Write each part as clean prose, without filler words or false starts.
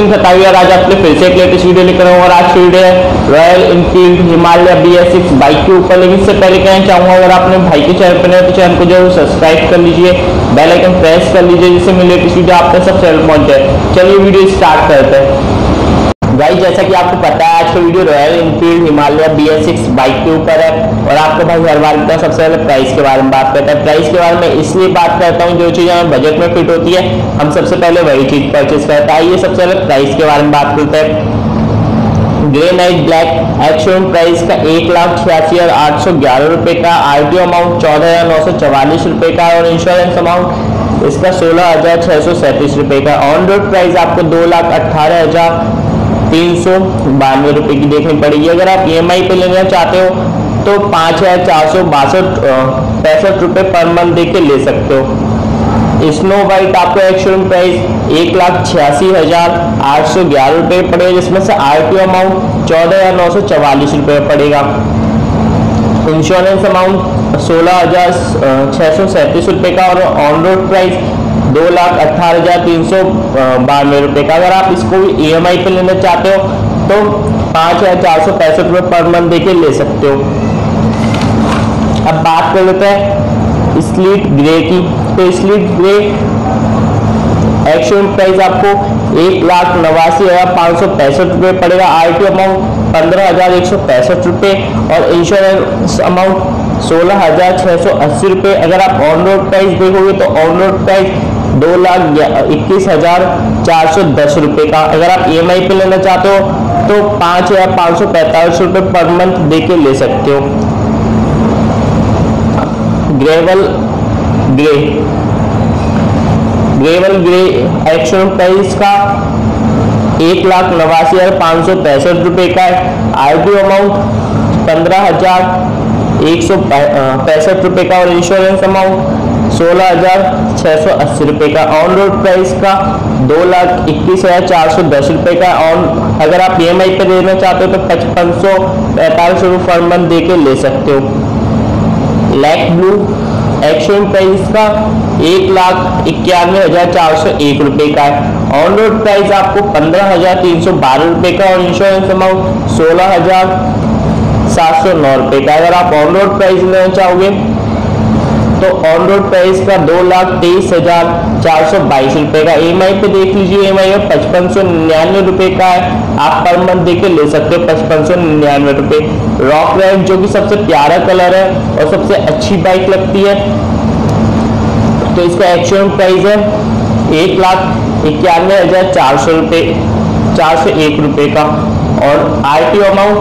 आज आपने फिर से एक लेटेस्ट वीडियो लेकर आऊँ और आज की वीडियो है royal Enfield Himalaya BS6 bike के ऊपर। लेकिन इससे पहले कहना चाहूँगा अगर आपने भाई के चैनल पर नए तो चैनल को जरूर सब्सक्राइब कर लीजिए, बेल आइकन प्रेस कर लीजिए जिससे मेरी लेटेस्ट वीडियो आप तक सब चैनल पहुँच जाए। चलिए वीडियो स्टार्ट करते हैं। भाई जैसा कि आपको पता है आज का video royal Enfield Himalaya BS6 bike के ऊपर है और आपको भाई हर बार का सबसे पहले प्राइस के बारे में बात करता है। प्राइस के बारे में इसलिए बात करता हूँ जो चीज़ हमें बजट में फिट होती है हम सबसे पहले वही चीज़ परचेज करता है। ये सबसे पहले प्राइस के बारे में बात करते हैं। Grey night black action price का 1,86,811 रुपये का, RTO अमाउंट 14,944 रुपये का और इंश्योरेंस अमाउंट इसका 16,637 रुपये का। ऑन रोड प्राइस आपको 2,18,392 रुपये की देखनी पड़ेगी। अगर आप EMI पे लेना चाहते हो तो 5,462 रुपये पर मंथ दे के ले सकते हो। स्नो वाइट आपको एक्शन प्राइस 1,86,811 रुपये पड़ेगा जिसमें से RTO अमाउंट 14,944 रुपये पड़ेगा, इंश्योरेंस अमाउंट 16,637 रुपये का और ऑन रोड प्राइस 2,18,392 रुपये का। अगर आप इसको भी EMI पे लेना चाहते हो तो 5,465 रुपये पर मंथ देके ले सकते हो। अब बात कर लेते हैं स्लीट ग्रे की, तो स्लीट ग्रे एक्शन प्राइस आपको 1,89,565 रुपये पड़ेगा, RTO अमाउंट 15,165 रुपये और इंश्योरेंस अमाउंट 16,680 रुपये। अगर आप ऑन रोड प्राइस देखोगे तो ऑन रोड प्राइस 2,21,410 रुपये का। अगर आप EMI पे लेना चाहते हो तो 5,545 रुपये पर मंथ दे के ले सकते हो। ग्रेवल ग्रे एक्शन प्राइस का 1,89,565 रुपये का, RTO अमाउंट 15,165 रुपये का और इंश्योरेंस अमाउंट 16,680 रुपये का। ऑन रोड प्राइस का 2,21,410 रुपये का। अगर आप EMI पर लेना चाहते हो तो 5,545 रुपये पर मंथ दे के ले सकते हो। ब्लैक ब्लू एक्शन प्राइस का 1,91,401 रुपये का, ऑन रोड प्राइस आपको 15,312 रुपये का और इंश्योरेंस अमाउंट 16,709 रुपये का। अगर आप ऑन रोड प्राइस लेना चाहोगे तो ऑन रोड प्राइस का 2,23,422 रुपये का। EMI पे देख लीजिए EMI में 5,599 रुपये का है, आप पर मंथ देके ले सकते हो 5,599 रुपये। रॉक रेड जो कि सबसे प्यारा कलर है और सबसे अच्छी बाइक लगती है तो इसका एक्चुअल प्राइस है 1,91,401 रुपये का और RTO अमाउंट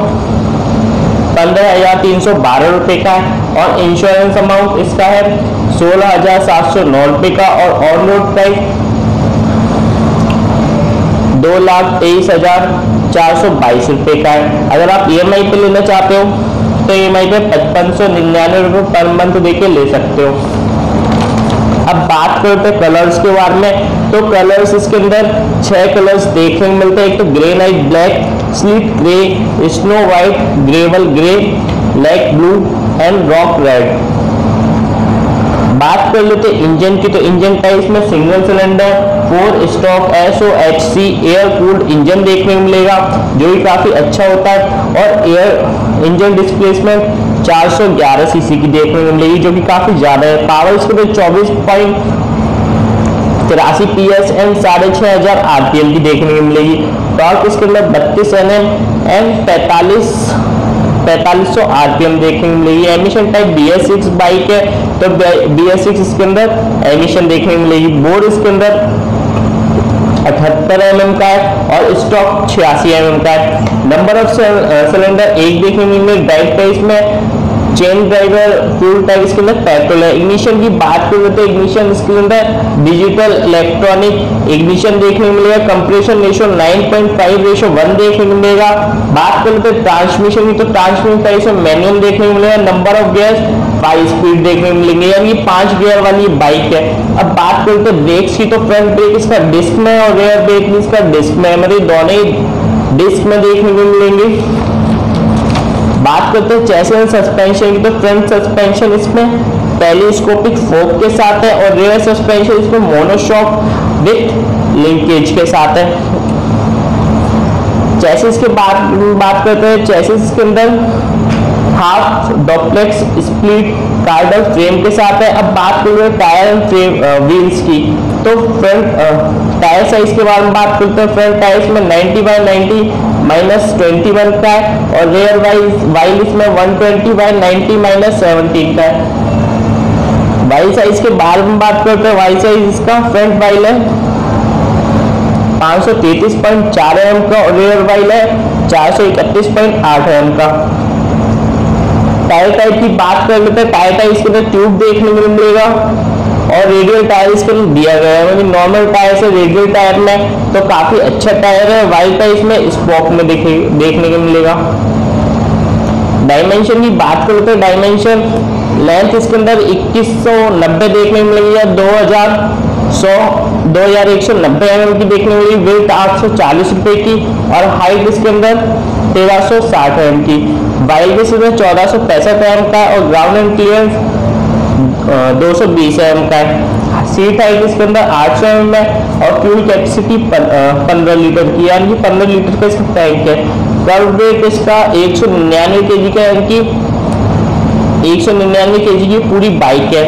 15,312 रुपये का और इंश्योरेंस अमाउंट इसका है 16,709 रुपये का और ऑन रोड प्राइस 2,23,422 रुपये का है। अगर आप EMI पे लेना चाहते हो तो EMI पे 5,599 रुपये पर मंथ देके ले सकते हो। अब बात करते हैं कलर्स के बारे में, तो कलर्स इसके अंदर 6 कलर्स देखने को मिलते हैं। एक तो grey night black, sleet grey, snow white, gravel grey, light blue and rock red. बात कर लेते इंजन की, तो इंजन टाइप में single cylinder 4 stroke SOHC air cooled engine देखने को मिलेगा जो कि काफ़ी अच्छा होता है और एयर इंजन डिस्प्लेसमेंट 411 cc की देखने को मिलेगी जो कि काफ़ी ज़्यादा है। पावर इसके अंदर 24.83 PS एंड 6,500 RPM की देखने को मिलेगी। टॉर्क इसके अंदर 32 Nm एंड 4500 RPM देखने को मिलेगी। एमिशन टाइप BS6 बाइक है तो BS6 इसके अंदर एमिशन देखने को मिलेगी। बोर्ड इसके अंदर 78 mm का है और स्टॉक 86 mm का है। नंबर ऑफ सिलेंडर 1 देखने को मिलेगी। ड्राइव टाइप में चेन ड्राइवर फ्यूल टाइप इसके अंदर पेट्रोल है। इग्निशन की बात करें तो इग्निशन इसके अंदर डिजिटल इलेक्ट्रॉनिक इग्निशन देखने को मिलेगा। कंप्रेशन रेशो 9.5:1 देखने को मिलेगा। बात करें तो ट्रांसमिशन की, तो ट्रांसमिशन मैनुअल देखने को मिलेगा। नंबर ऑफ गियर्स 5 स्पीड देखने को मिलेंगे, यानी 5 गियर वाली बाइक है। अब बात करते हैं ब्रेक्स की, तो फ्रंट ब्रेक इसका डिस्क में और रेयर ब्रेक भी इसका डिस्क में, मतलब दोनों ही डिस्क में देखने को मिलेंगे। बात करते हैं चैसी और सस्पेंशन की, तो फ्रंट सस्पेंशन इसमें टेलीस्कोपिक फोक के साथ है और रेयर सस्पेंशन इसमें मोनोशॉक विथ लिंकेज के साथ है। चैसिस के बात करते हैं, चैसिस के अंदर half duplex split carbon frame के साथ है। अब बात करेंगे टायर फ्रेम व्हील्स की, तो फ्रंट टायर साइज के बारे में बात करते हैं। फ्रंट टायर्स में 90/90 -21 का है और रेयर वाइल इसमें 120/90 -17 का है। वाइल साइज के बारे में बात करते हैं, वाइल साइज इसका फ्रंट वाइल है 533.4 mm का और रेयर वाइल है 431.8 mm का। टायर टाइप की बात कर लेते हैं, टायर टाइप इसके अंदर ट्यूब देखने को मिलेगा और रेडियल टायर इसके अंदर दिया गया है, मतलब नॉर्मल टायर से रेडियल टायर में तो काफी अच्छा टायर है। वाइल टायर इसमें स्पोक में देखने को मिलेगा। डायमेंशन की बात कर लेते हैं, डायमेंशन लेंथ इसके अंदर 2190 देखने को मिलेगी या 2190 mm की देखने मिली। वेट 840 रुपये की और हाइट इसके अंदर 1360 mm की। वाइल के इसमें 1465 mm का और ग्राउंड एंड क्लियरेंस 220 mm का है। सीट हाइट इसके अंदर 800 mm है और फ्यूल कैपेसिटी 15 लीटर की, यानी कि 15 लीटर का इसका टैंक है। कर्व वेट इसका 199 kg का, यानी कि 199 kg की पूरी बाइक है,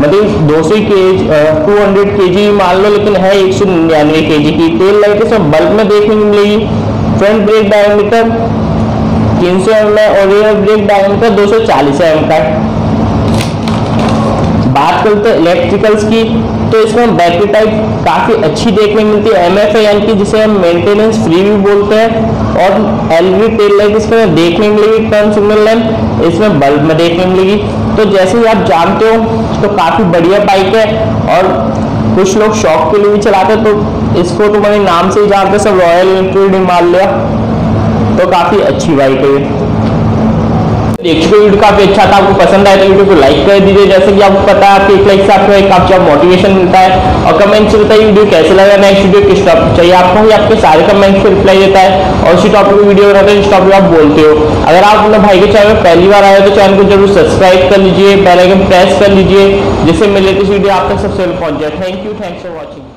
मतलब 200 kg मान लो, लेकिन है 199 kg की। तेल लाइट इसमें बल्ब में देखने को मिलेगी। फ्रंट ब्रेक डायमीटर 300 mm है और रियर ब्रेक डायमीटर 240 mm का है। बात करते हैं इलेक्ट्रिकल्स की, तो इसमें बैटरी टाइप काफ़ी अच्छी देखने मिलती है। MFA यानी कि जिसे हम मेंटेनेंस फ्री भी बोलते हैं, और LED टेल लाइट इसमें देखने मिलेगी। टर्न सिग्नल लैंप इसमें बल्ब में देखने मिलेगी। तो जैसे ही आप जानते हो तो काफ़ी बढ़िया बाइक है और कुछ लोग शौक के लिए भी चलाते हैं, तो इसको तो मैंने नाम से ही जानते सब, रॉयल एनफील्ड हिमालय, तो काफ़ी अच्छी बाइक है। देखिए वीडियो काफी अच्छा था, आपको पसंद आए तो वीडियो को लाइक कर दीजिए। जैसे कि आपको पता है आपके एक लाइक से आपको एक आपका मोटिवेशन मिलता है। और कमेंट्स में बताइए वीडियो कैसे लगा, नेक्स्ट वीडियो किस टॉपिक चाहिए आपको, ये आपके सारे कमेंट्स पर रिप्लाई देता है और उसी टॉपिक पर वीडियो बनाते हैं जिस टॉपिक आप बोलते हो। अगर आप अपने भाई के चैनल पर पहली बार आए तो चैनल को जरूर सब्सक्राइब कर लीजिए, बेल आइकन प्रेस कर लीजिए, जिससे मेरे लेटेस्ट वीडियो आप तक सबसे पहले पहुँच जाए। Thank you, thanks for watching.